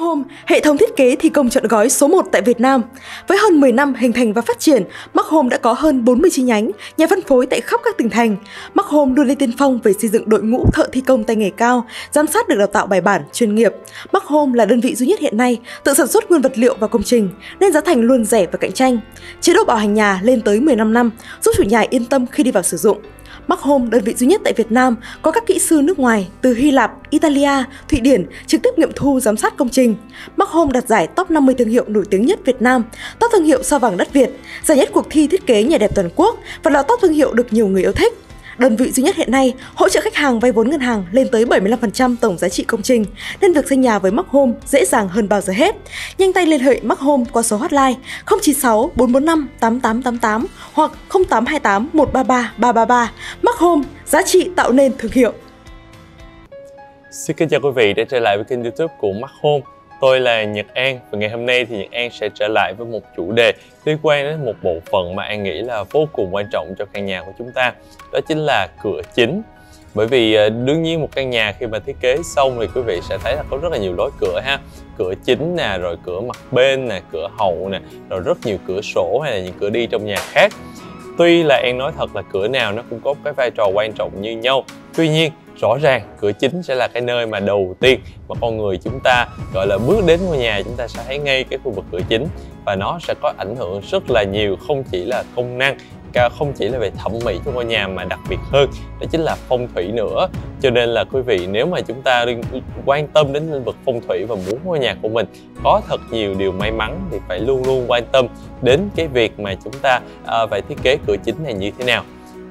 MAXHOME, hệ thống thiết kế thi công trọn gói số 1 tại Việt Nam. Với hơn 10 năm hình thành và phát triển, MAXHOME đã có hơn 40 chi nhánh, nhà phân phối tại khắp các tỉnh thành. MAXHOME luôn lên tiên phong về xây dựng đội ngũ thợ thi công tay nghề cao, giám sát được đào tạo bài bản, chuyên nghiệp. MAXHOME là đơn vị duy nhất hiện nay tự sản xuất nguyên vật liệu và công trình, nên giá thành luôn rẻ và cạnh tranh. Chế độ bảo hành nhà lên tới 15 năm, giúp chủ nhà yên tâm khi đi vào sử dụng. MAXHOME, đơn vị duy nhất tại Việt Nam, có các kỹ sư nước ngoài từ Hy Lạp, Italia, Thụy Điển trực tiếp nghiệm thu giám sát công trình. MAXHOME đạt giải top 50 thương hiệu nổi tiếng nhất Việt Nam, top thương hiệu sao vàng đất Việt, giải nhất cuộc thi thiết kế nhà đẹp toàn quốc và là top thương hiệu được nhiều người yêu thích. Đơn vị duy nhất hiện nay hỗ trợ khách hàng vay vốn ngân hàng lên tới 75% tổng giá trị công trình, nên việc xây nhà với MAXHOME dễ dàng hơn bao giờ hết. Nhanh tay liên hệ MAXHOME qua số hotline 096 445 8888 hoặc 0828 133 333. MAXHOME, giá trị tạo nên thương hiệu. Xin kính chào quý vị đã trở lại với kênh YouTube của MAXHOME. Tôi là Nhật An và ngày hôm nay thì Nhật An sẽ trở lại với một chủ đề liên quan đến một bộ phận mà An nghĩ là vô cùng quan trọng cho căn nhà của chúng ta, đó chính là cửa chính. Bởi vì đương nhiên một căn nhà khi mà thiết kế xong thì quý vị sẽ thấy là có rất là nhiều lối cửa ha. Cửa chính nè, rồi cửa mặt bên nè, cửa hậu nè, rồi rất nhiều cửa sổ hay là những cửa đi trong nhà khác. Tuy là An nói thật là cửa nào nó cũng có cái vai trò quan trọng như nhau, tuy nhiên rõ ràng cửa chính sẽ là cái nơi mà đầu tiên mà con người chúng ta gọi là bước đến ngôi nhà, chúng ta sẽ thấy ngay cái khu vực cửa chính, và nó sẽ có ảnh hưởng rất là nhiều, không chỉ là công năng, không chỉ là về thẩm mỹ của ngôi nhà mà đặc biệt hơn đó chính là phong thủy nữa. Cho nên là quý vị nếu mà chúng ta quan tâm đến lĩnh vực phong thủy và muốn ngôi nhà của mình có thật nhiều điều may mắn thì phải luôn luôn quan tâm đến cái việc mà chúng ta phải thiết kế cửa chính này như thế nào.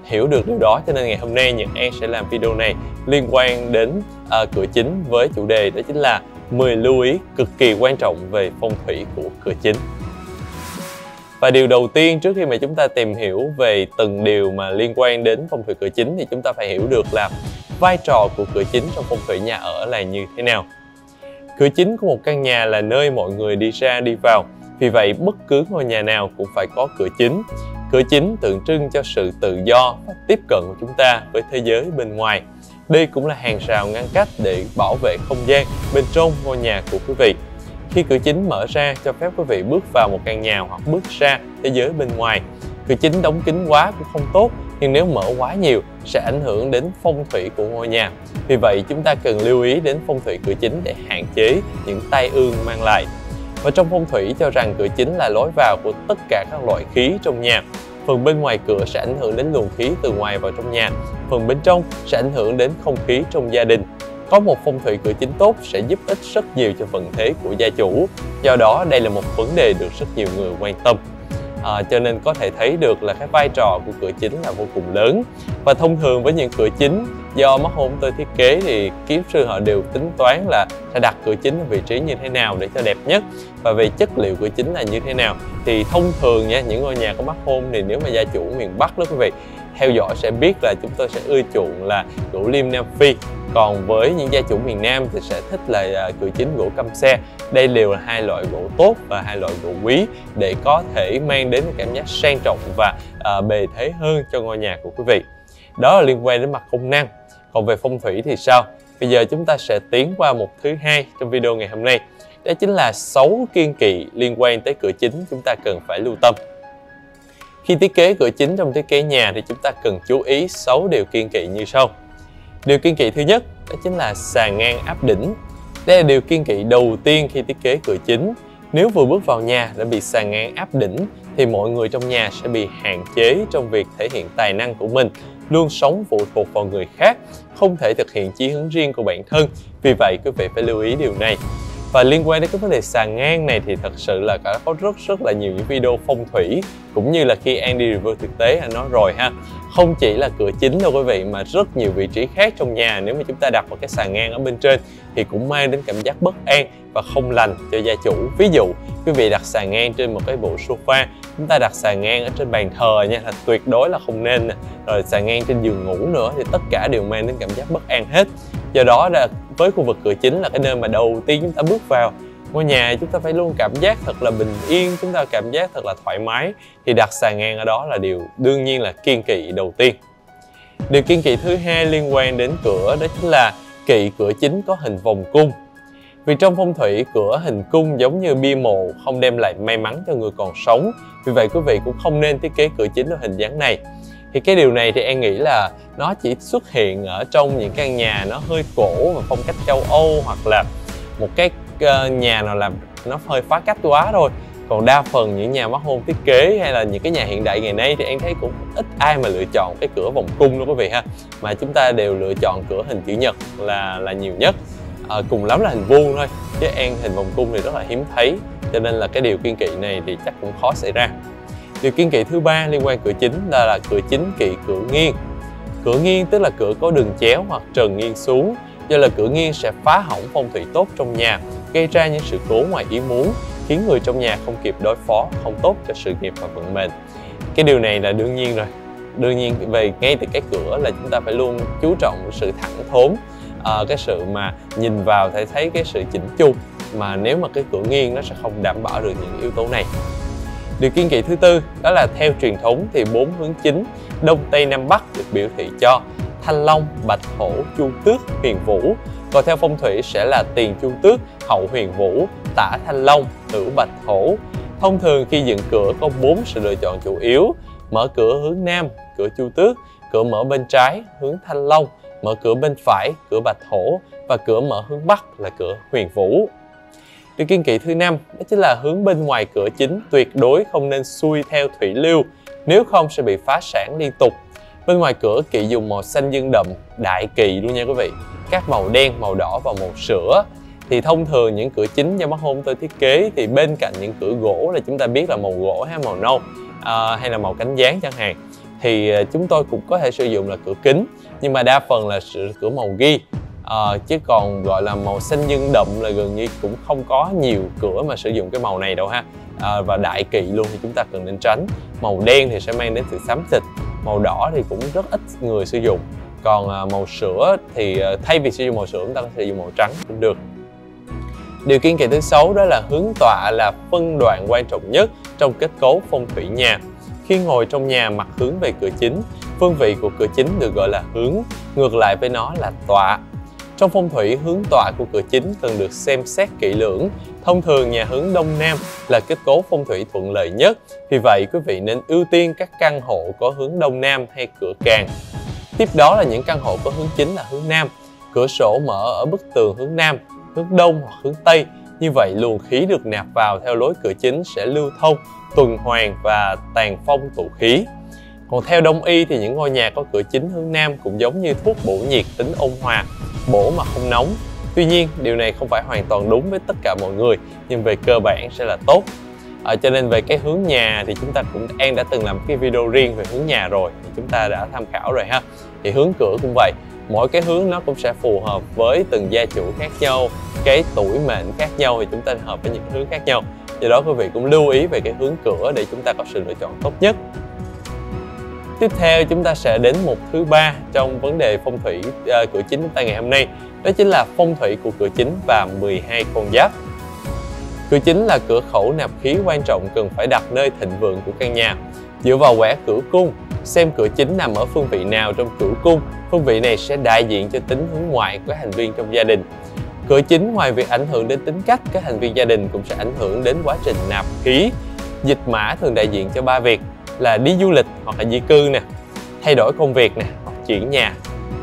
Hiểu được điều đó cho nên ngày hôm nay Nhật An sẽ làm video này liên quan đến cửa chính với chủ đề đó chính là 10 lưu ý cực kỳ quan trọng về phong thủy của cửa chính. Và điều đầu tiên trước khi mà chúng ta tìm hiểu về từng điều mà liên quan đến phong thủy cửa chính thì chúng ta phải hiểu được là vai trò của cửa chính trong phong thủy nhà ở là như thế nào. Cửa chính của một căn nhà là nơi mọi người đi ra đi vào, vì vậy bất cứ ngôi nhà nào cũng phải có cửa chính. Cửa chính tượng trưng cho sự tự do và tiếp cận của chúng ta với thế giới bên ngoài. Đây cũng là hàng rào ngăn cách để bảo vệ không gian bên trong ngôi nhà của quý vị. Khi cửa chính mở ra cho phép quý vị bước vào một căn nhà hoặc bước ra thế giới bên ngoài. Cửa chính đóng kín quá cũng không tốt, nhưng nếu mở quá nhiều sẽ ảnh hưởng đến phong thủy của ngôi nhà. Vì vậy chúng ta cần lưu ý đến phong thủy cửa chính để hạn chế những tai ương mang lại. Và trong phong thủy cho rằng cửa chính là lối vào của tất cả các loại khí trong nhà. Phần bên ngoài cửa sẽ ảnh hưởng đến luồng khí từ ngoài vào trong nhà. Phần bên trong sẽ ảnh hưởng đến không khí trong gia đình. Có một phong thủy cửa chính tốt sẽ giúp ích rất nhiều cho vận thế của gia chủ. Do đó đây là một vấn đề được rất nhiều người quan tâm. Cho nên có thể thấy được là cái vai trò của cửa chính là vô cùng lớn. Và thông thường với những cửa chính do MAXHOME tôi thiết kế thì kiến trúc sư họ đều tính toán là sẽ đặt cửa chính ở vị trí như thế nào để cho đẹp nhất, và về chất liệu cửa chính là như thế nào. Thì thông thường nha, những ngôi nhà có MAXHOME thì nếu mà gia chủ miền Bắc đó quý vị theo dõi sẽ biết là chúng tôi sẽ ưa chuộng là gỗ lim Nam Phi. Còn với những gia chủ miền Nam thì sẽ thích là cửa chính gỗ căm xe. Đây đều là hai loại gỗ tốt và hai loại gỗ quý để có thể mang đến cảm giác sang trọng và bề thế hơn cho ngôi nhà của quý vị. Đó là liên quan đến mặt công năng. Còn về phong thủy thì sao? Bây giờ chúng ta sẽ tiến qua mục thứ hai trong video ngày hôm nay. Đó chính là 6 kiêng kỵ liên quan tới cửa chính chúng ta cần phải lưu tâm. Khi thiết kế cửa chính trong thiết kế nhà thì chúng ta cần chú ý 6 điều kiêng kỵ như sau. Điều kiêng kỵ thứ nhất đó chính là sàn ngang áp đỉnh. Đây là điều kiêng kỵ đầu tiên khi thiết kế cửa chính. Nếu vừa bước vào nhà đã bị sàn ngang áp đỉnh thì mọi người trong nhà sẽ bị hạn chế trong việc thể hiện tài năng của mình, luôn sống phụ thuộc vào người khác, không thể thực hiện chí hướng riêng của bản thân. Vì vậy quý vị phải lưu ý điều này. Và liên quan đến cái vấn đề sàn ngang này thì thật sự là có rất là nhiều những video phong thủy cũng như là khi An đi review thực tế anh nói rồi ha. Không chỉ là cửa chính đâu quý vị mà rất nhiều vị trí khác trong nhà, nếu mà chúng ta đặt một cái sàn ngang ở bên trên thì cũng mang đến cảm giác bất an và không lành cho gia chủ. Ví dụ quý vị đặt sàn ngang trên một cái bộ sofa, chúng ta đặt sàn ngang ở trên bàn thờ nha, là tuyệt đối là không nên. Rồi sàn ngang trên giường ngủ nữa thì tất cả đều mang đến cảm giác bất an hết. Do đó là với khu vực cửa chính là cái nơi mà đầu tiên chúng ta bước vào ngôi nhà, chúng ta phải luôn cảm giác thật là bình yên, chúng ta cảm giác thật là thoải mái, thì đặt sàn ngang ở đó là điều đương nhiên là kiêng kỵ đầu tiên. Điều kiêng kỵ thứ hai liên quan đến cửa đó chính là kỵ cửa chính có hình vòng cung. Vì trong phong thủy, cửa hình cung giống như bia mộ, không đem lại may mắn cho người còn sống. Vì vậy quý vị cũng không nên thiết kế cửa chính ở hình dáng này. Thì cái điều này thì An nghĩ là nó chỉ xuất hiện ở trong những căn nhà nó hơi cổ và phong cách châu Âu, hoặc là một cái nhà nào làm nó hơi phá cách quá thôi. Còn đa phần những nhà MAXHOME thiết kế hay là những cái nhà hiện đại ngày nay thì An thấy cũng ít ai mà lựa chọn cái cửa vòng cung đâu quý vị ha. Mà chúng ta đều lựa chọn cửa hình chữ nhật là nhiều nhất. Cùng lắm là hình vuông thôi, chứ An hình vòng cung thì rất là hiếm thấy, cho nên là cái điều kiêng kỵ này thì chắc cũng khó xảy ra. Điều kiêng kỵ thứ ba liên quan cửa chính là cửa chính kỵ cửa nghiêng. Cửa nghiêng tức là cửa có đường chéo hoặc trần nghiêng xuống, do là cửa nghiêng sẽ phá hỏng phong thủy tốt trong nhà, gây ra những sự cố ngoài ý muốn, khiến người trong nhà không kịp đối phó, không tốt cho sự nghiệp và vận mệnh. Cái điều này là đương nhiên rồi. Đương nhiên về ngay từ cái cửa là chúng ta phải luôn chú trọng sự thẳng thốn, cái sự mà nhìn vào thể thấy cái sự chỉnh chu, mà nếu mà cái cửa nghiêng nó sẽ không đảm bảo được những yếu tố này. Điều kiêng kỵ thứ tư đó là theo truyền thống thì 4 hướng chính Đông Tây Nam Bắc được biểu thị cho Thanh Long, Bạch Hổ, Chu Tước, Huyền Vũ. Còn theo phong thủy sẽ là tiền Chu Tước, hậu Huyền Vũ, tả Thanh Long, hữu Bạch Hổ. Thông thường khi dựng cửa có 4 sự lựa chọn chủ yếu: mở cửa hướng Nam, cửa Chu Tước; cửa mở bên trái, hướng Thanh Long; mở cửa bên phải, cửa Bạch Hổ; và cửa mở hướng Bắc là cửa Huyền Vũ. Điều kiêng kỵ thứ 5 đó chính là hướng bên ngoài cửa chính tuyệt đối không nên xuôi theo thủy lưu, nếu không sẽ bị phá sản liên tục. Bên ngoài cửa kỵ dùng màu xanh dương đậm, đại kỵ luôn nha quý vị, các màu đen, màu đỏ và màu sữa. Thì thông thường những cửa chính do MAXHOME tôi thiết kế thì bên cạnh những cửa gỗ là chúng ta biết là màu gỗ hay màu nâu, hay là màu cánh gián chẳng hạn, thì chúng tôi cũng có thể sử dụng là cửa kính, nhưng mà đa phần là cửa màu ghi, chứ còn gọi là màu xanh dương đậm là gần như cũng không có nhiều cửa mà sử dụng cái màu này đâu ha. Và đại kỵ luôn thì chúng ta cần nên tránh. Màu đen thì sẽ mang đến sự xám xịt, màu đỏ thì cũng rất ít người sử dụng, còn màu sữa thì thay vì sử dụng màu sữa chúng ta có thể sử dụng màu trắng cũng được. Điều kiêng kỵ thứ 6 đó là hướng tọa là phân đoạn quan trọng nhất trong kết cấu phong thủy nhà. Khi ngồi trong nhà mặt hướng về cửa chính, phương vị của cửa chính được gọi là hướng, ngược lại với nó là tọa. Trong phong thủy, hướng tọa của cửa chính cần được xem xét kỹ lưỡng. Thông thường nhà hướng Đông Nam là kết cấu phong thủy thuận lợi nhất, vì vậy quý vị nên ưu tiên các căn hộ có hướng Đông Nam hay cửa càng. Tiếp đó là những căn hộ có hướng chính là hướng Nam, cửa sổ mở ở bức tường hướng Nam, hướng Đông hoặc hướng Tây. Như vậy luồng khí được nạp vào theo lối cửa chính sẽ lưu thông, tuần hoàn và tàng phong tụ khí. Còn theo Đông y thì những ngôi nhà có cửa chính hướng Nam cũng giống như thuốc bổ nhiệt, tính ôn hòa, bổ mà không nóng. Tuy nhiên điều này không phải hoàn toàn đúng với tất cả mọi người, nhưng về cơ bản sẽ là tốt. Cho nên về cái hướng nhà thì chúng ta cũng An đã từng làm cái video riêng về hướng nhà rồi, thì chúng ta đã tham khảo rồi ha. Thì hướng cửa cũng vậy, mỗi cái hướng nó cũng sẽ phù hợp với từng gia chủ khác nhau, cái tuổi mệnh khác nhau, thì chúng ta hợp với những hướng khác nhau. Do đó quý vị cũng lưu ý về cái hướng cửa để chúng ta có sự lựa chọn tốt nhất. Tiếp theo chúng ta sẽ đến mục thứ ba trong vấn đề phong thủy cửa chính chúng ta ngày hôm nay, đó chính là phong thủy của cửa chính và 12 con giáp. Cửa chính là cửa khẩu nạp khí quan trọng cần phải đặt nơi thịnh vượng của căn nhà. Dựa vào quẻ cửu cung, xem cửa chính nằm ở phương vị nào trong cửu cung, phương vị này sẽ đại diện cho tính hướng ngoại của thành viên trong gia đình. Cửa chính ngoài việc ảnh hưởng đến tính cách các thành viên gia đình cũng sẽ ảnh hưởng đến quá trình nạp khí. Dịch mã thường đại diện cho 3 việc là đi du lịch hoặc là di cư nè, thay đổi công việc nè, hoặc chuyển nhà.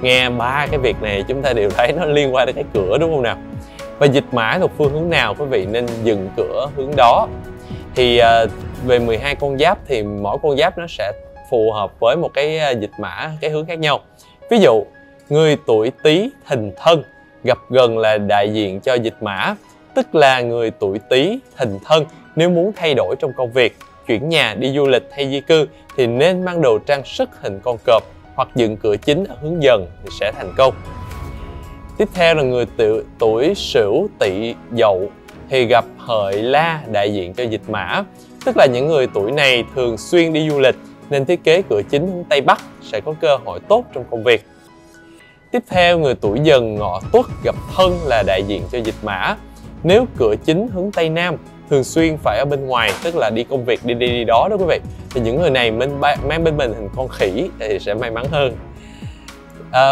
Nghe 3 cái việc này chúng ta đều thấy nó liên quan đến cái cửa đúng không nào? Và dịch mã thuộc phương hướng nào quý vị nên dừng cửa hướng đó. Thì về 12 con giáp thì mỗi con giáp nó sẽ phù hợp với một cái dịch mã, cái hướng khác nhau. Ví dụ người tuổi Tý Thìn Thân gặp gần là đại diện cho dịch mã, tức là người tuổi Tý Thìn Thân nếu muốn thay đổi trong công việc, chuyển nhà, đi du lịch hay di cư thì nên mang đồ trang sức hình con cọp hoặc dựng cửa chính ở hướng dần thì sẽ thành công. Tiếp theo là người tuổi Sửu Tỵ Dậu thì gặp Hợi La đại diện cho dịch mã, tức là những người tuổi này thường xuyên đi du lịch nên thiết kế cửa chính hướng Tây Bắc sẽ có cơ hội tốt trong công việc. Tiếp theo người tuổi Dần Ngọ Tuất gặp Thân là đại diện cho dịch mã, nếu cửa chính hướng Tây Nam thường xuyên phải ở bên ngoài, tức là đi công việc đi đó đó quý vị, thì những người này mang bên mình hình con khỉ thì sẽ may mắn hơn.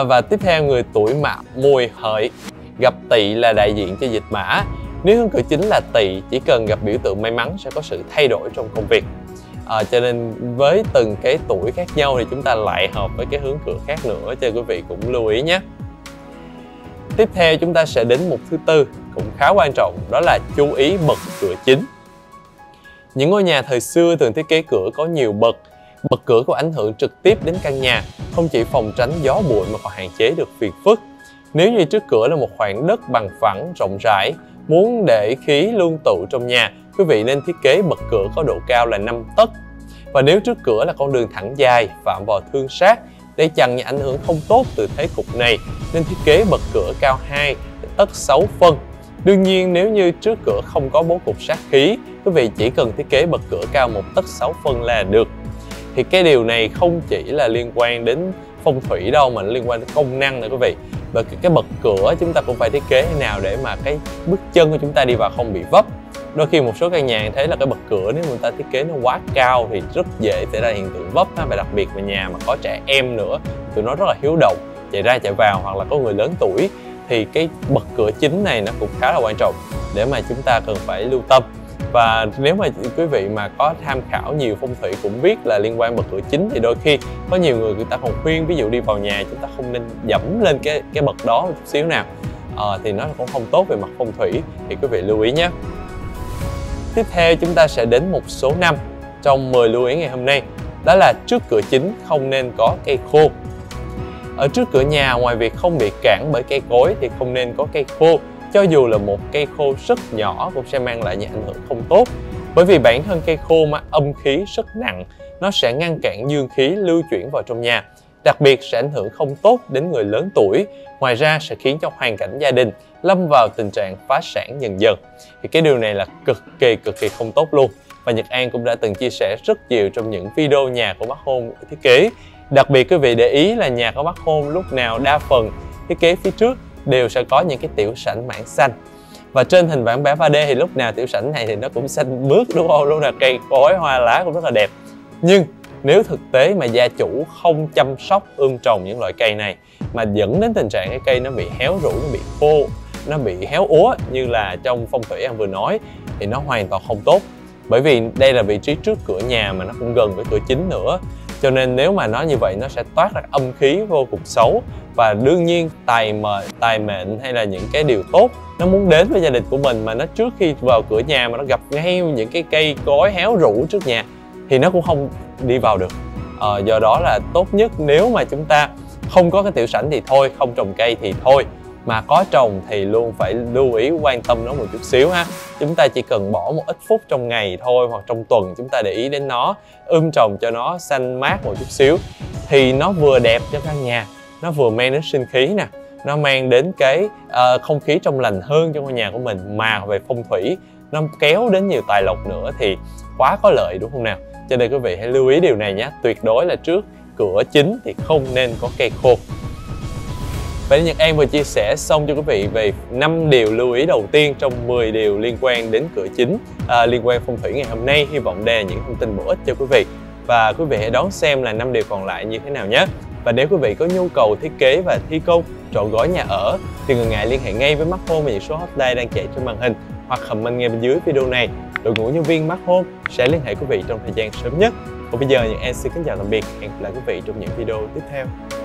Và tiếp theo người tuổi Mạo Mùi Hợi gặp tỵ là đại diện cho dịch mã. Nếu hướng cửa chính là tỵ, chỉ cần gặp biểu tượng may mắn sẽ có sự thay đổi trong công việc. Cho nên với từng cái tuổi khác nhau thì chúng ta lại hợp với cái hướng cửa khác nữa, cho quý vị cũng lưu ý nhé. Tiếp theo chúng ta sẽ đến mục thứ tư cũng khá quan trọng, đó là chú ý bậc cửa chính. Những ngôi nhà thời xưa thường thiết kế cửa có nhiều bậc. Bậc cửa có ảnh hưởng trực tiếp đến căn nhà, không chỉ phòng tránh gió bụi mà còn hạn chế được phiền phức. Nếu như trước cửa là một khoảng đất bằng phẳng, rộng rãi, muốn để khí luôn tụ trong nhà, quý vị nên thiết kế bậc cửa có độ cao là 5 tấc. Và nếu trước cửa là con đường thẳng dài, phạm vào thương sát, để chặn những ảnh hưởng không tốt từ thế cục này, nên thiết kế bậc cửa cao 2 tấc 6 phân. Đương nhiên nếu như trước cửa không có bố cục sát khí, quý vị chỉ cần thiết kế bậc cửa cao 1 tấc 6 phân là được. Thì cái điều này không chỉ là liên quan đến phong thủy đâu mà nó liên quan đến công năng nữa quý vị. Và cái bậc cửa chúng ta cũng phải thiết kế thế nào để mà cái bước chân của chúng ta đi vào không bị vấp. Đôi khi một số căn nhà thấy là cái bậc cửa nếu người ta thiết kế nó quá cao thì rất dễ xảy ra hiện tượng vấp, và đặc biệt là nhà mà có trẻ em nữa, tụi nó rất là hiếu động, chạy ra chạy vào, hoặc là có người lớn tuổi, thì cái bậc cửa chính này nó cũng khá là quan trọng để mà chúng ta cần phải lưu tâm. Và nếu mà quý vị mà có tham khảo nhiều phong thủy cũng biết là liên quan bậc cửa chính thì đôi khi có nhiều người ta còn khuyên, ví dụ đi vào nhà chúng ta không nên dẫm lên cái bậc đó một chút xíu nào, thì nó cũng không tốt về mặt phong thủy, thì quý vị lưu ý nhé. Tiếp theo chúng ta sẽ đến mục số 5 trong 10 lưu ý ngày hôm nay, đó là trước cửa chính không nên có cây khô. Ở trước cửa nhà, ngoài việc không bị cản bởi cây cối thì không nên có cây khô. Cho dù là một cây khô rất nhỏ cũng sẽ mang lại những ảnh hưởng không tốt, bởi vì bản thân cây khô mà âm khí rất nặng, nó sẽ ngăn cản dương khí lưu chuyển vào trong nhà, đặc biệt sẽ ảnh hưởng không tốt đến người lớn tuổi. Ngoài ra sẽ khiến cho hoàn cảnh gia đình lâm vào tình trạng phá sản dần dần, thì cái điều này là cực kỳ không tốt luôn. Và Nhật An cũng đã từng chia sẻ rất nhiều trong những video nhà của MAXHOME thiết kế. Đặc biệt quý vị để ý là nhà của MAXHOME lúc nào đa phần thiết kế phía trước đều sẽ có những cái tiểu sảnh mảng xanh, và trên hình bản vẽ 3D thì lúc nào tiểu sảnh này thì nó cũng xanh mướt, đúng không, luôn là cây cối hoa lá cũng rất là đẹp. Nhưng nếu thực tế mà gia chủ không chăm sóc ươm trồng những loại cây này mà dẫn đến tình trạng cái cây nó bị héo rũ, nó bị khô, nó bị héo úa như là trong phong thủy An vừa nói, thì nó hoàn toàn không tốt. Bởi vì đây là vị trí trước cửa nhà mà nó cũng gần với cửa chính nữa, cho nên nếu mà nó như vậy nó sẽ toát ra âm khí vô cùng xấu. Và đương nhiên tài mệnh hay là những cái điều tốt nó muốn đến với gia đình của mình mà nó trước khi vào cửa nhà mà nó gặp ngay những cái cây cối héo rũ trước nhà thì nó cũng không đi vào được. Do đó là tốt nhất nếu mà chúng ta không có cái tiểu sảnh thì thôi, không trồng cây thì thôi, mà có trồng thì luôn phải lưu ý quan tâm nó một chút xíu ha. Chúng ta chỉ cần bỏ một ít phút trong ngày thôi, hoặc trong tuần chúng ta để ý đến nó, trồng cho nó xanh mát một chút xíu thì nó vừa đẹp cho căn nhà, nó vừa mang đến sinh khí nè, nó mang đến cái không khí trong lành hơn cho ngôi nhà của mình, mà về phong thủy nó kéo đến nhiều tài lộc nữa thì quá có lợi, đúng không nào? Cho nên quý vị hãy lưu ý điều này nhé, tuyệt đối là trước cửa chính thì không nên có cây khô. Vậy Nhật An vừa chia sẻ xong cho quý vị về 5 điều lưu ý đầu tiên trong 10 điều liên quan đến cửa chính, liên quan phong thủy ngày hôm nay. Hy vọng đây là những thông tin bổ ích cho quý vị, và quý vị hãy đón xem là 5 điều còn lại như thế nào nhé. Và nếu quý vị có nhu cầu thiết kế và thi công trọn gói nhà ở thì đừng ngại liên hệ ngay với MAXHOME và những số hotline đang chạy trên màn hình, hoặc comment ngay bên dưới video này. Đội ngũ nhân viên MAXHOME sẽ liên hệ quý vị trong thời gian sớm nhất. Còn bây giờ Nhật An xin kính chào tạm biệt, hẹn gặp lại quý vị trong những video tiếp theo.